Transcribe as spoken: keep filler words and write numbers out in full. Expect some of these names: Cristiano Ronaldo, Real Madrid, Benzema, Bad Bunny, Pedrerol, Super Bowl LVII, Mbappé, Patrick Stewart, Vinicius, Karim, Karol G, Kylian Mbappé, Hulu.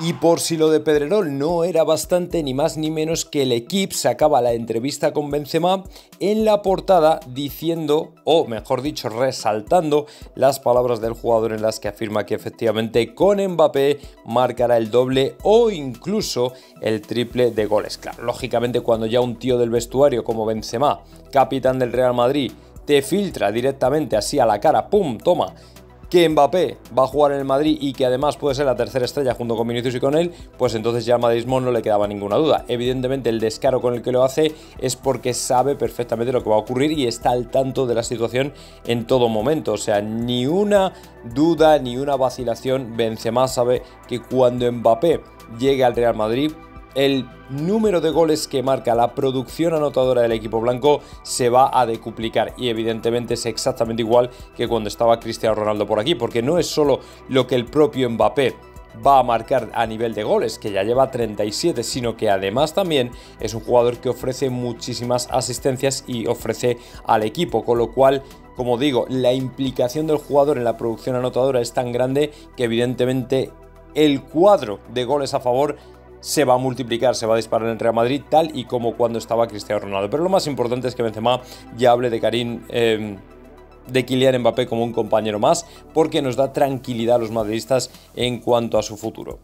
Y por si lo de Pedrerol no era bastante, ni más ni menos que el equipo sacaba la entrevista con Benzema en la portada diciendo, o mejor dicho, resaltando las palabras del jugador en las que afirma que efectivamente con Mbappé marcará el doble o incluso el triple de goles. Claro, lógicamente cuando ya un tío del vestuario como Benzema, capitán del Real Madrid, te filtra directamente así a la cara, pum, toma, que Mbappé va a jugar en el Madrid y que además puede ser la tercera estrella junto con Vinicius y con él, pues entonces ya al madridismo no le quedaba ninguna duda. Evidentemente el descaro con el que lo hace es porque sabe perfectamente lo que va a ocurrir y está al tanto de la situación en todo momento. O sea, ni una duda, ni una vacilación. Benzema sabe que cuando Mbappé llegue al Real Madrid, el número de goles que marca, la producción anotadora del equipo blanco se va a decuplicar, y evidentemente es exactamente igual que cuando estaba Cristiano Ronaldo por aquí, porque no es solo lo que el propio Mbappé va a marcar a nivel de goles, que ya lleva treinta y siete, sino que además también es un jugador que ofrece muchísimas asistencias y ofrece al equipo, con lo cual, como digo, la implicación del jugador en la producción anotadora es tan grande que evidentemente el cuadro de goles a favor se va a multiplicar, se va a disparar en Real Madrid tal y como cuando estaba Cristiano Ronaldo. Pero lo más importante es que Benzema ya hable de Karim, eh, de Kylian Mbappé como un compañero más, porque nos da tranquilidad a los madridistas en cuanto a su futuro.